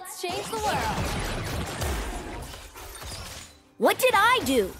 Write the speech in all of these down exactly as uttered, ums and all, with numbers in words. Let's change the world. What did I do?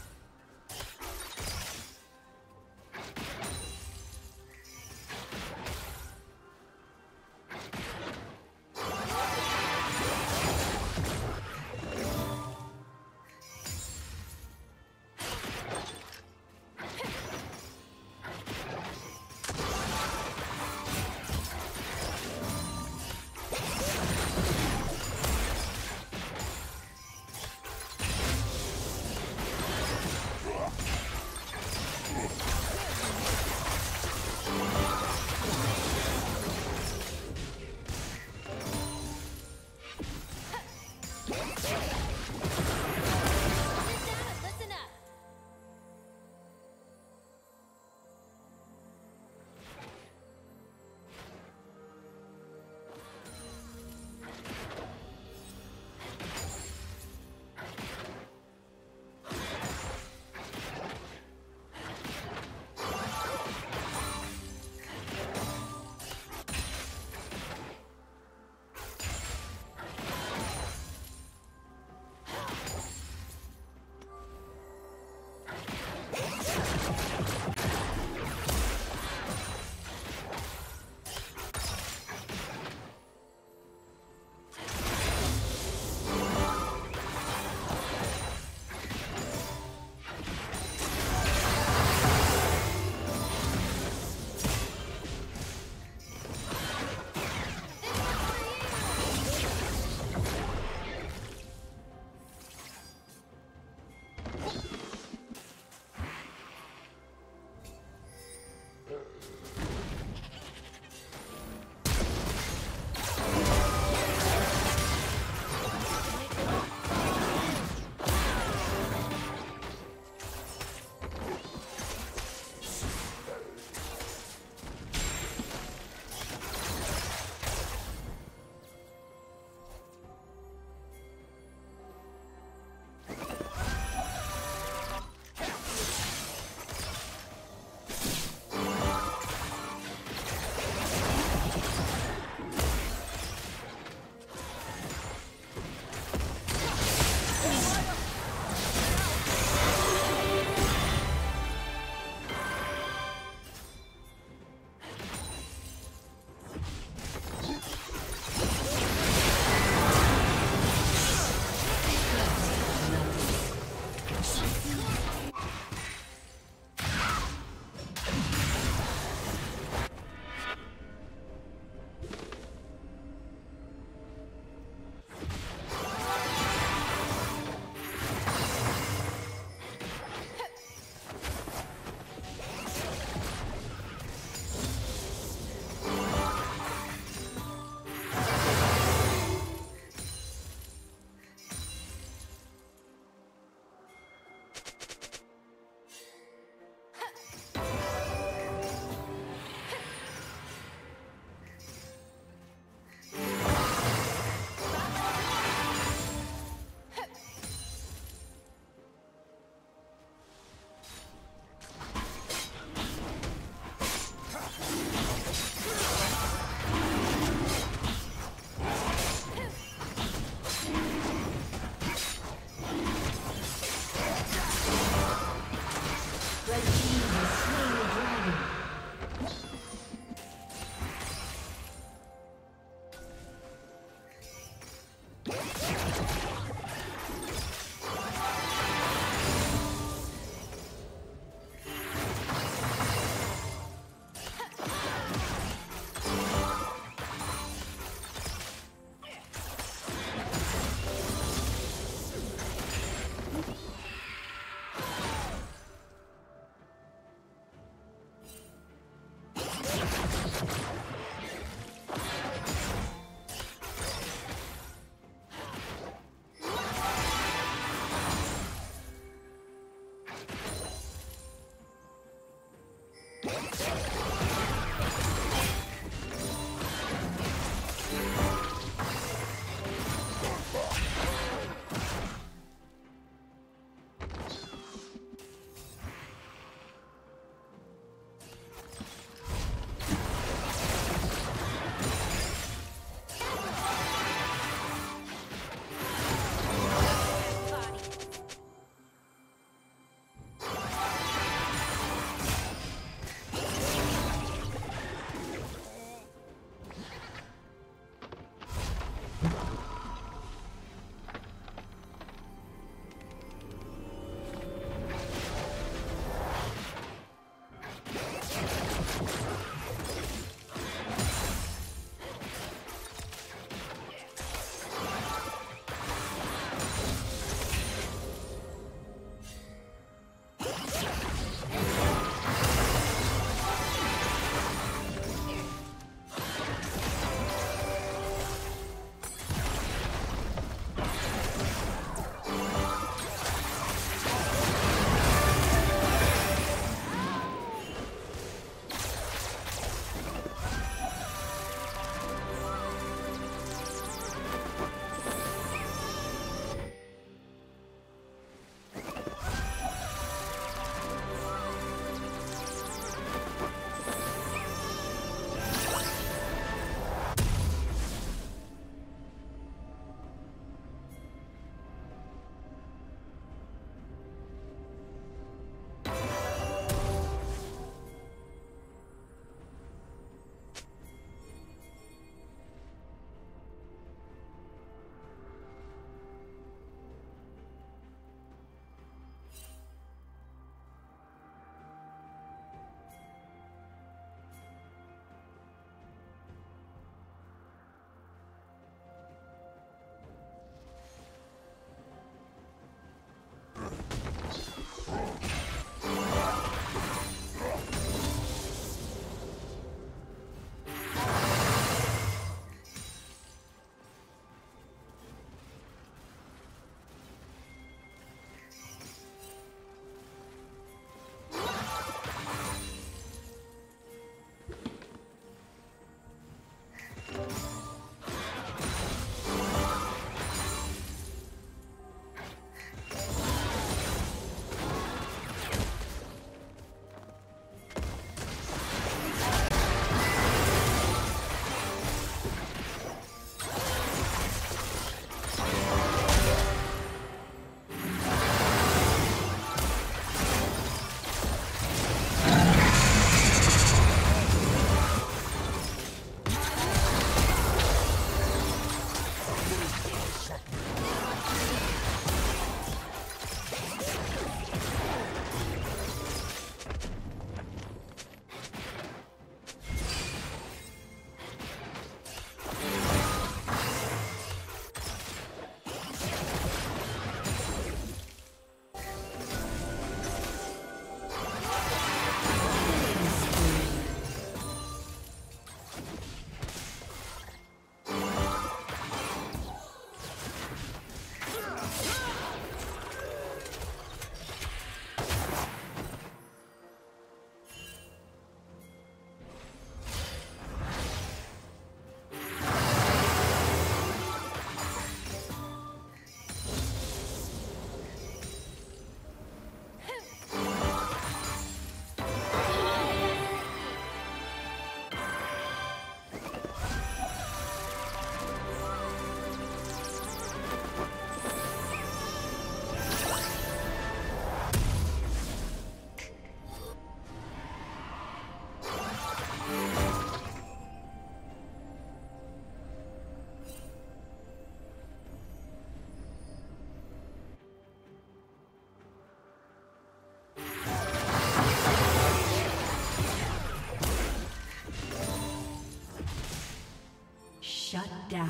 down.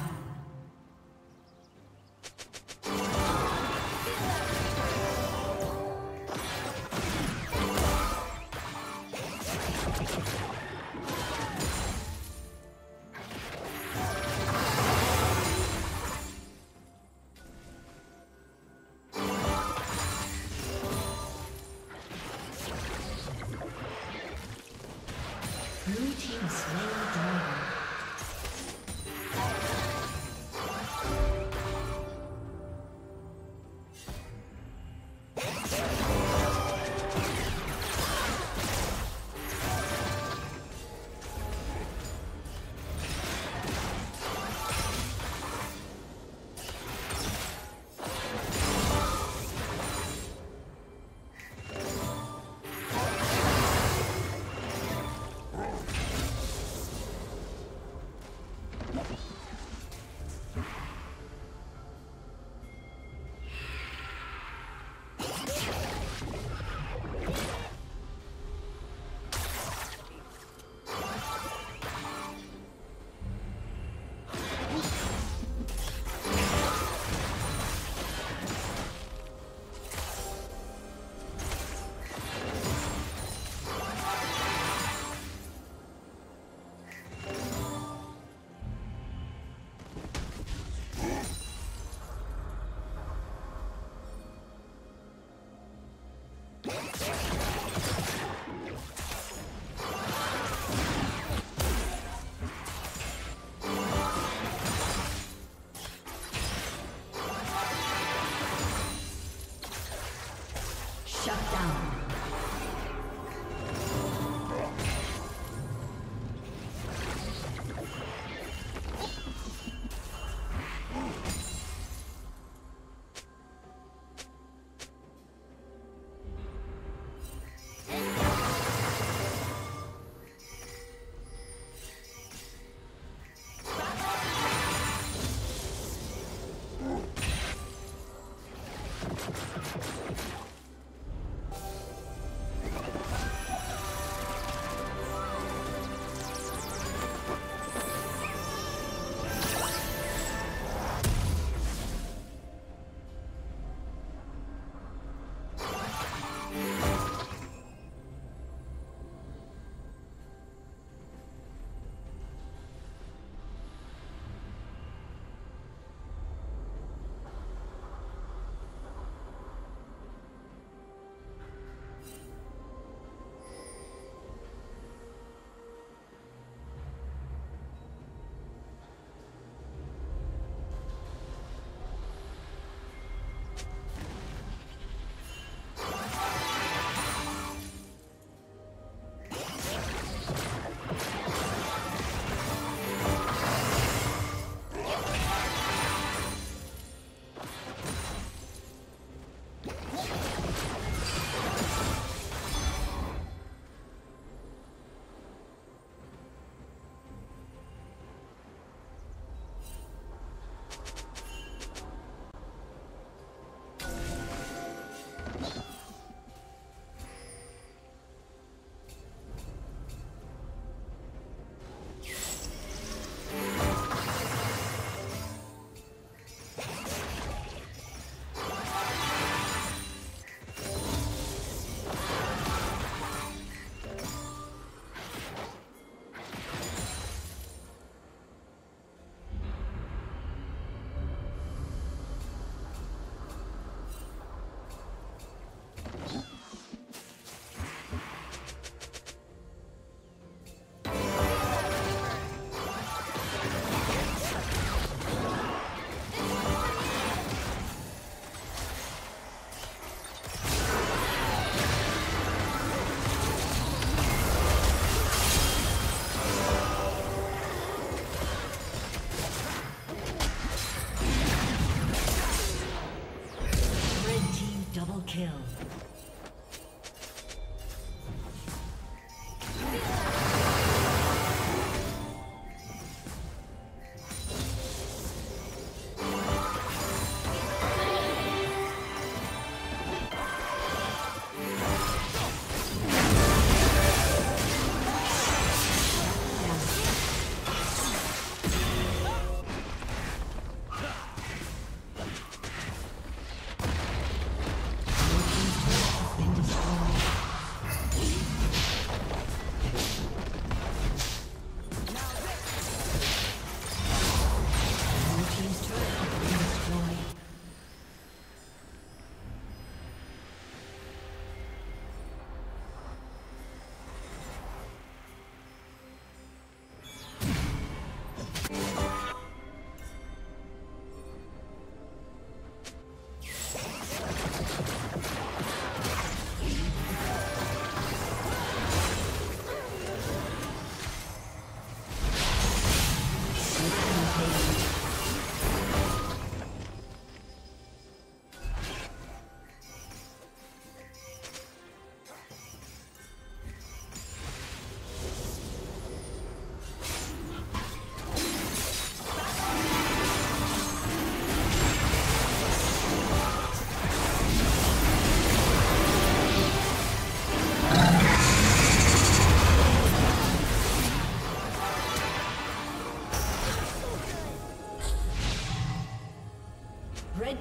Red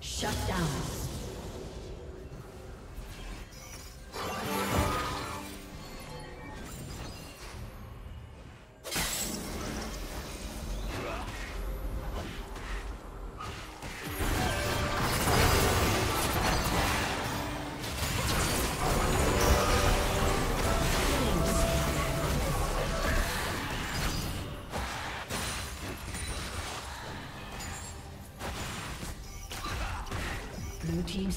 Shut down. Blue team's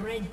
Red